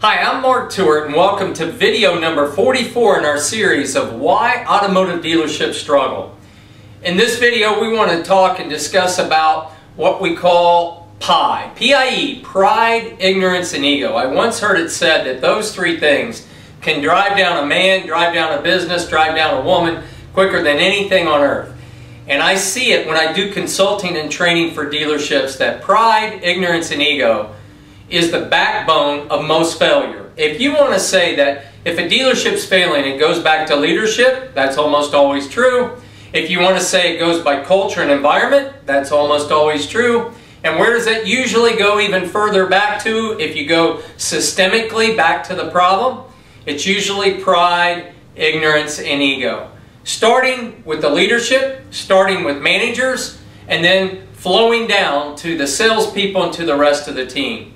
Hi, I'm Mark Tewart and welcome to video number 44 in our series of Why Automotive Dealerships Struggle. In this video we want to talk and discuss about what we call PIE, P-I-E, pride, ignorance, and ego. I once heard it said that those three things can drive down a man, drive down a business, drive down a woman quicker than anything on earth. And I see it when I do consulting and training for dealerships that pride, ignorance, and ego is the backbone of most failure. If you want to say that if a dealership's failing, it goes back to leadership, that's almost always true. If you want to say it goes by culture and environment, that's almost always true. And where does that usually go even further back to? If you go systemically back to the problem, it's usually pride, ignorance, and ego. Starting with the leadership, starting with managers, and then flowing down to the salespeople and to the rest of the team.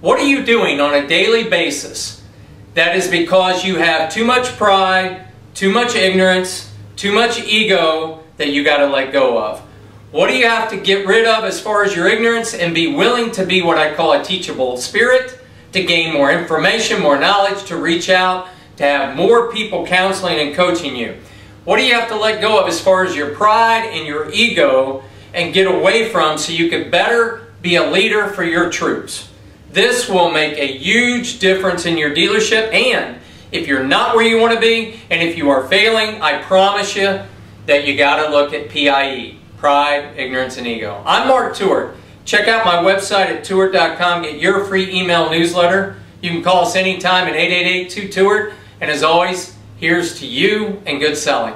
What are you doing on a daily basis that is because you have too much pride, too much ignorance, too much ego that you got to let go of? What do you have to get rid of as far as your ignorance and be willing to be what I call a teachable spirit, to gain more information, more knowledge, to reach out, to have more people counseling and coaching you? What do you have to let go of as far as your pride and your ego and get away from so you can better be a leader for your troops? This will make a huge difference in your dealership, and if you're not where you want to be and if you are failing, I promise you that you got to look at PIE, pride, ignorance, and ego. I'm Mark Tewart. Check out my website at Tewart.com. Get your free email newsletter. You can call us anytime at 888-2-TEWART, and as always, here's to you and good selling.